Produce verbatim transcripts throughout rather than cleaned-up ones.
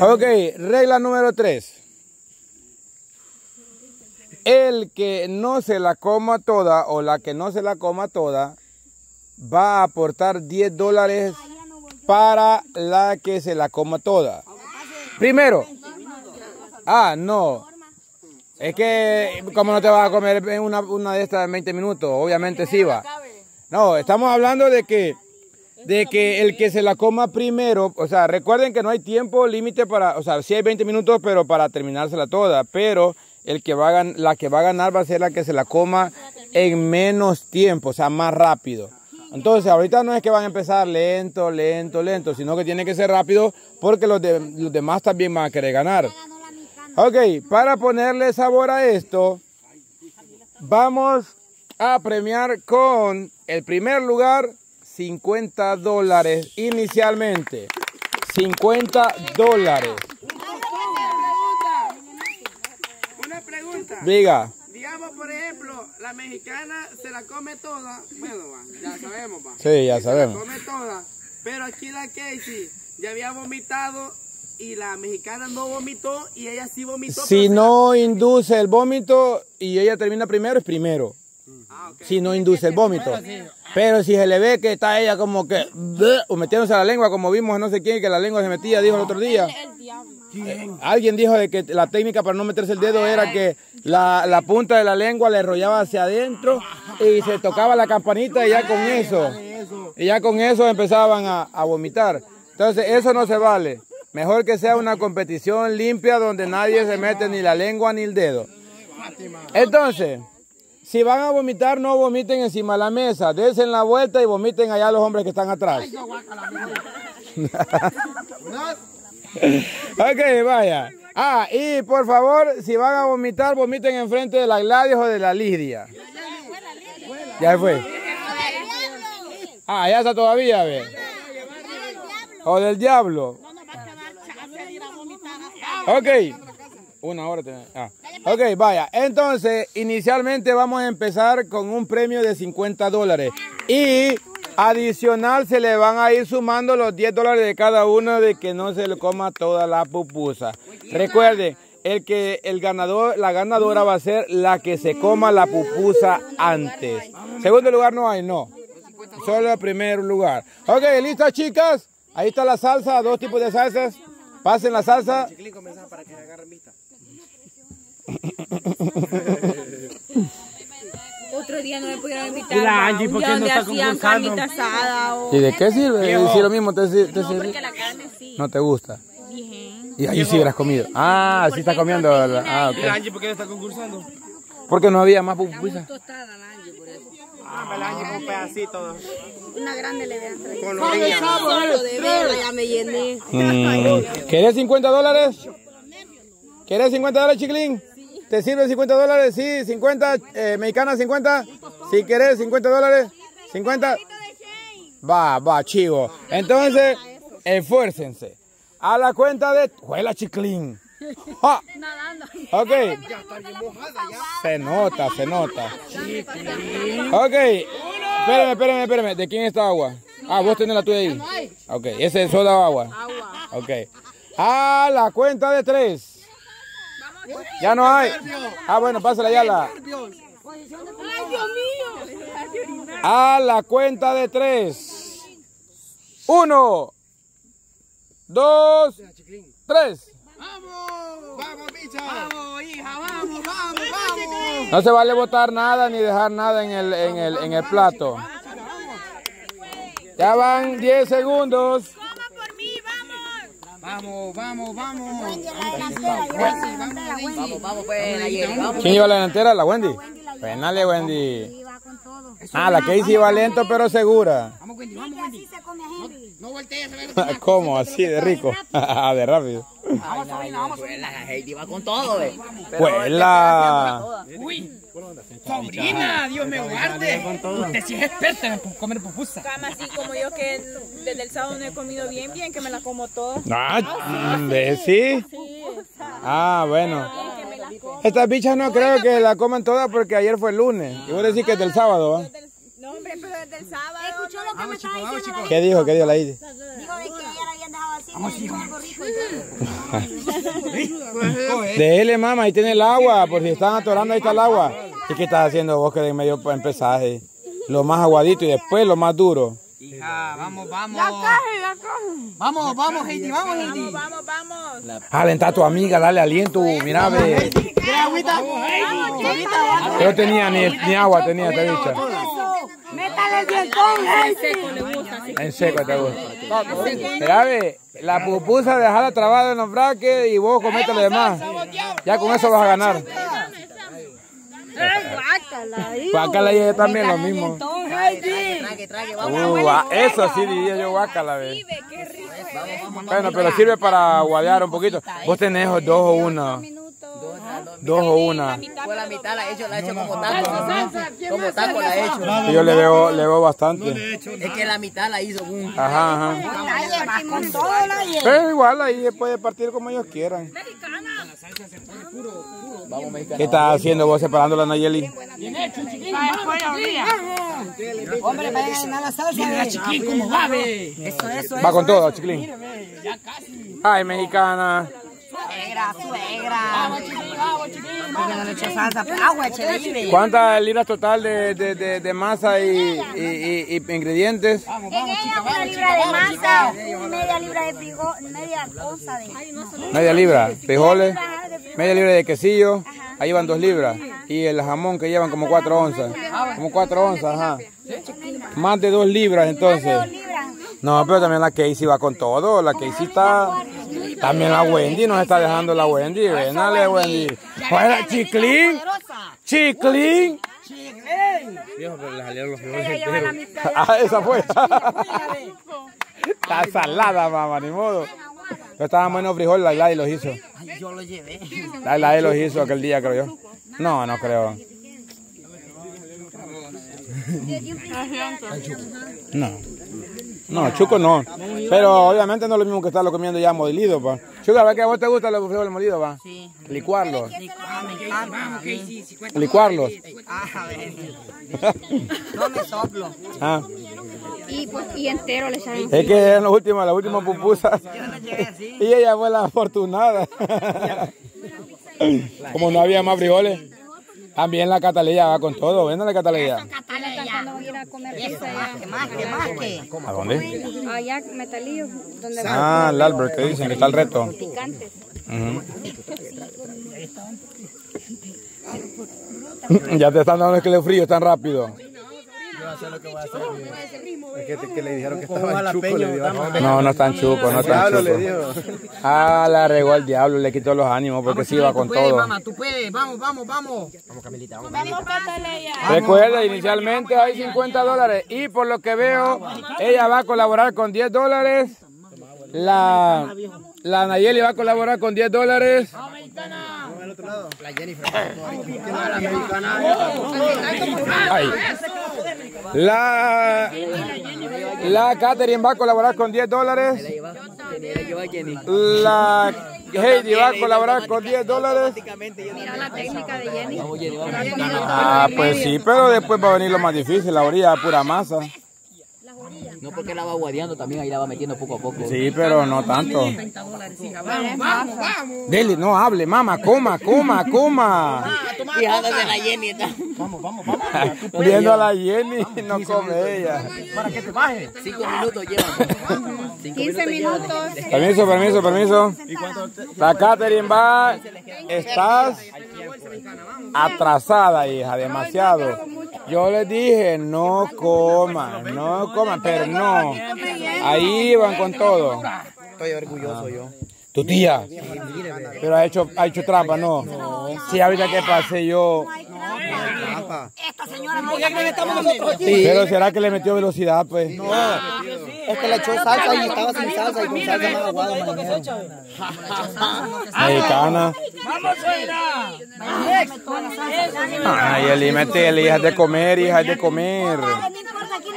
Ok, regla número tres. El que no se la coma toda o la que no se la coma toda va a aportar diez dólares para la que se la coma toda. Primero. Ah, no. Es que, ¿cómo no te vas a comer una, una de estas en veinte minutos? Obviamente sí va. No, estamos hablando de que, de que el que se la coma primero, o sea, recuerden que no hay tiempo límite para, o sea, sí hay veinte minutos, pero para terminársela toda, pero... El que va a, la que va a ganar va a ser la que se la coma en menos tiempo, o sea, más rápido. Entonces, ahorita no es que van a empezar lento, lento, lento, sino que tiene que ser rápido porque los, de, los demás también van a querer ganar. Ok, para ponerle sabor a esto, vamos a premiar con el primer lugar cincuenta dólares inicialmente. cincuenta dólares. Diga. Digamos, por ejemplo, la mexicana se la come toda. Bueno, va, ya sabemos, va. Sí, ya sabemos. Se la come toda. Pero aquí la Casey ya había vomitado y la mexicana no vomitó y ella sí vomitó. Si no induce el vómito y ella termina primero, es primero. Ah, okay. Si no induce el vómito. Pero si se le ve que está ella como que... O metiéndose la lengua, como vimos a no sé quién que la lengua se metía, dijo el otro día. Eh, alguien dijo de que la técnica para no meterse el dedo era que la, la punta de la lengua le enrollaba hacia adentro y se tocaba la campanita y ya con eso, y ya con eso empezaban a, a vomitar. Entonces eso no se vale. Mejor que sea una competición limpia donde nadie se mete ni la lengua ni el dedo. Entonces, si van a vomitar, no vomiten encima de la mesa. Desen la vuelta y vomiten allá los hombres que están atrás. Ok, vaya. Ah, y por favor, si van a vomitar, vomiten enfrente de la Gladys o de la Lidia. Ya fue. Ah, ya está todavía, ve. O del diablo. Ok. Una hora. Ah. Ok, vaya. Entonces, inicialmente vamos a empezar con un premio de cincuenta dólares. Y... adicional se le van a ir sumando los diez dólares de cada uno de que no se le coma toda la pupusa. Recuerden, el que el ganador, la ganadora va a ser la que se coma la pupusa antes. Segundo lugar no hay, no. Solo el primer lugar. Ok, ¿listas, chicas? Ahí está la salsa, dos tipos de salsas. Pasen la salsa. Otro día no me pudieron invitar. La Angie, ¿por qué no está concursando? ¿Y de qué sirve? ¿Sí lo mismo? ¿Te, te no, sirve? Porque la carne sí. ¿No te gusta? Bien. ¿Y ahí sí hubieras comido? Ah, sí estás comiendo. Ah, okay. ¿Y la Angie por qué no está concursando? Porque no había más pupusa. Está muy tostada la Angie por eso. Ah, pero la Angie con pedacitos. Una grande le vean. Con los niños. Ya me llené. Mm. ¿Querés cincuenta dólares? ¿Querés cincuenta dólares, chiquilín? ¿Te sirven cincuenta dólares? Sí, cincuenta, eh, mexicana cincuenta. Si querés, cincuenta dólares. cincuenta. Va, va, chivo. Entonces, esfuércense. A la cuenta de... ¡Juela, chiquilín! ¡Ja! Ok. Se nota, se nota. Ok. Espérame, espérame, espérame. ¿De quién es esta agua? Ah, vos tenés la tuya ahí. Ok, ese es soda o agua. Ok. A la cuenta de tres. Ya no hay. Ah, bueno, pásala ya la. A la cuenta de tres. Uno, dos, tres. ¡Vamos! ¡Vamos, picha! ¡Vamos, hija! ¡Vamos, vamos, vamos! No se vale botar nada ni dejar nada en el, en el, en el plato. Ya van diez segundos. Vamos, vamos, vamos. Vamos, vamos, pues. ¿Quién lleva la delantera? ¿La Wendy? Penale, Wendy. Ah, la Casey va lento, pero segura. Vamos, Wendy, vamos, Wendy. No voltees. ¿Cómo? Así de rico. De rápido. Vamos, vamos. La Heidi va con todo, eh. ¡Huela! ¡Uy! Sobrina, Dios me guarde. Usted sí es experta en comer pupusa. Cama así como yo que desde el sábado no he comido bien, bien que me la como toda. Ah, ¿de sí? Ah, bueno. Estas bichas no creo que la coman todas porque ayer fue el lunes. Y vos decís que es del sábado, ¿ah? No, hombre, pero desde el sábado. ¿Qué dijo? ¿Qué dijo la Heidi? Dijo que ella la habían dejado así. Déjele, mamá, ahí tiene el agua, por si están atorando, ahí está el agua. ¿Y qué estás haciendo vos que de medio empezaje? Lo más aguadito y después lo más duro. Hija, vamos, vamos. La coge, la coge. Vamos, vamos, Heidi, vamos, Heidi. Vamos, vamos, vamos. Alenta a tu amiga, dale aliento, mira, ve. ¿Qué agüita? Yo tenía, ni, ni agua tenía, te he dicho. Métale el dientón, Heidi. En seco te gusta. Mira, ve, la pupusa dejala trabada en los braques y vos comete lo demás. Ya con eso vas a ganar. Guácala y ella también lo mismo. Uh, eso sí diría yo, guácala. Bueno, pero sirve para guadear un poquito. Vos tenés dos o una. Dos o una. La mitad la he hecho, la he hecho como taco. Como taco la he hecho. Yo le veo, le veo bastante. Es que la mitad la hizo un. Ajá, ajá. Pero igual ahí puede partir como ellos quieran. ¿Qué estás haciendo vos separando la Nayeli? Hombre, va a llenar la salsa. Mira, chiquín, cómo va, ve. Eso, eso, eso. Va con todo, chiquilín. Ya casi. Ay, mexicana. Suegra, suegra. Vamos, chiquilín, vamos, chiquilín. Venga, le echa salsa. Agua, chiquilín. ¿Cuántas libras total de, de, de, de masa y, y, y, y ingredientes? Vamos, vamos, chica, una libra de masa, media libra de frijoles, media cosa de... Media libra, frijoles, media libra de quesillo. Ahí van dos libras. Y el jamón que llevan como cuatro onzas. Como cuatro onzas, ajá. Más de dos libras, entonces. No, pero también la Casey va con todo. La Casey está... También la Wendy nos está dejando la Wendy. Ven, dale, Wendy. Fuera, chiclín. Chiclín. Viejo, pero le salieron los frijoles enteros. Ah, esa fue. Está salada, mamá, ni modo. Pero estaban buenos frijoles, la Gladys los hizo. Yo los llevé. La Gladys los hizo aquel día, creo yo. No, no creo. No, no, Chuco no. Pero obviamente no es lo mismo que estarlo comiendo ya molido, pa. Chuco, ¿a ver que a vos te gustan los frijoles molidos, pa? Sí. Licuarlos. Licuarlos. No me soplo. Ah. Y, pues, y entero le salen. Es que eran las últimas, las últimas pupusas. Y ella fue la afortunada. Como no había más frijoles. También la Catalina va con todo. Ven a la Catalina. ¿A dónde? Allá, Metalillo. Ah, el Albert, que dicen que está el reto. Picantes. Ya te están dando el escalofrío tan rápido. No, no están chucos, no están chucos. Ah, la regó al diablo, le quitó los ánimos porque sí iba con todo. Mamá, tú puedes, vamos, vamos, vamos. Vamos, Camilita, vamos. Recuerda, inicialmente hay cincuenta dólares y por lo que veo, ella va a colaborar con diez dólares. La, la Nayeli va a colaborar con diez dólares. La Jennifer. Ay. La, la Katherine va a colaborar con diez dólares. La Heidi va a colaborar con diez dólares. Mira la técnica de Jenny. Ah, pues sí, pero después va a venir lo más difícil, la orilla pura masa. No, porque la va guadeando también, ahí la va metiendo poco a poco. Sí, pero no tanto. Vamos, vamos, vamos. Dele, no hable, mamá, coma, coma, coma. Fijada de la Jenny. Vamos, vamos, vamos. Viendo a la Jenny, no come ella. Para que te baje. Cinco minutos lleva. Quince minutos. Permiso, permiso, permiso. La Katherine va. Estás atrasada, hija, demasiado. Yo les dije, no coman, no coman, pero no. Ahí van con todo. Estoy orgulloso yo. Tu tía, pero ha hecho, ha hecho trampa, ¿no? Sí, ahorita que pasé yo. Esta señora no. Pero será que le metió velocidad, pues. No. Es que le echó salsa y estaba sin salsa y con salsa más aguada. Mexicana. ¡Vamos, suegra! ¡Ay, Eli, métele, hija de comer, hija de comer!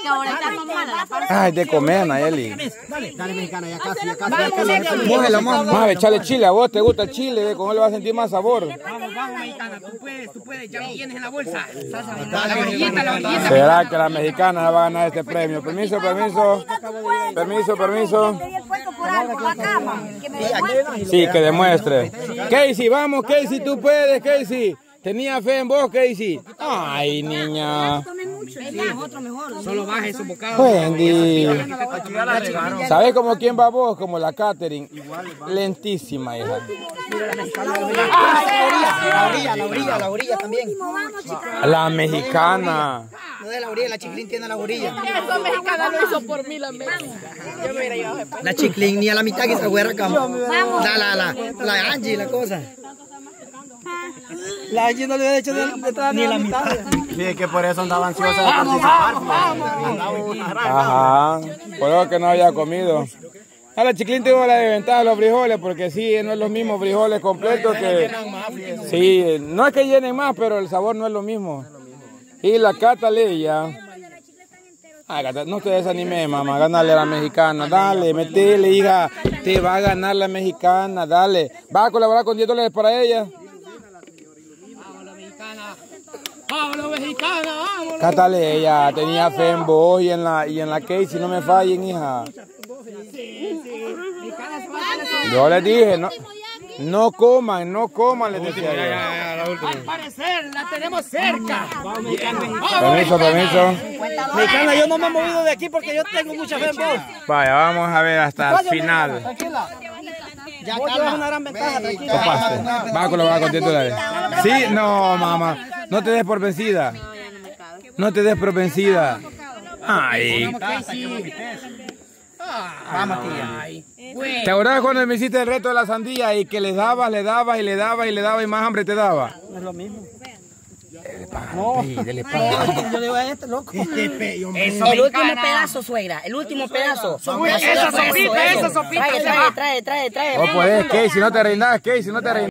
porque ahorita son malas. Ay, de comer, Nayeli. Dale, dale, mexicana, ya casi, ya casi. Mójela, mójela. Más, echale chile, a vos te gusta el chile, con él vas a sentir más sabor. Vamos, vamos, mexicana, tú puedes, tú puedes, ya lo tienes en la bolsa. La orillita, la orillita. ¿Será que la mexicana va a ganar este premio? Permiso, permiso, permiso, permiso. Sí, que demuestre. Casey, vamos, Casey, tú puedes, Casey. Tenía fe en vos, Casey. Ay, niña. Solo baja esos bocados. Wendy. ¿Sabés como quién va vos? Como la Catherine. Lentísima, hija. La orilla, la orilla, la orilla también. La mexicana. No de la orilla, la Chiclín tiene la orilla. Eso mexicana lo hizo por mí, la mexicana. La Chiclín, ni a la mitad que se hubiera acabado. La, la, la, la Angie, la cosa. La Angie no le había hecho detrás de la mitad. Sí, que por eso andaba ansiosa de participar. Ajá, por eso que no había comido. A la Chiclín tuvo la desventaja de los frijoles, porque sí, no es los mismos frijoles completos que... Sí, no es que llenen más, pero el sabor no es lo mismo. Y la Cataleya... No te desanimes, mamá, ganale a la mexicana, dale, metele, hija, te va a ganar la mexicana, dale. ¿Vas a colaborar con diez dólares para ella? ¡Vámonos, mexicana! ¡Vámonos! Cataleya, tenía fe en vos y en la, y en la Casey, no me fallen, hija. Sí, sí. Yo les dije, no, no coman, no coman, les decía yo. Al parecer, la tenemos cerca. Permiso, permiso. Mexicana, yo no me he movido de aquí porque yo tengo mucha fe en vos. Vaya, vamos a ver hasta el final. Tranquila. Ya es una gran ventaja, tranquila. Va con los diez dólares. Sí, no, mamá. No te des por vencida. No te des por vencida. Ay. Vamos, tía. ¿Te acordás cuando me hiciste el reto de la sandía y que le dabas, le dabas y le dabas y le dabas y más hambre te daba? No es lo mismo. Dele pan, no. Dele pan. Yo le voy a este loco. El último pedazo, suegra. El último pedazo. Esa sopita, esa sopita. Trae, trae, trae, trae. O podés, Casey, no te reinás, Casey, no te reinás.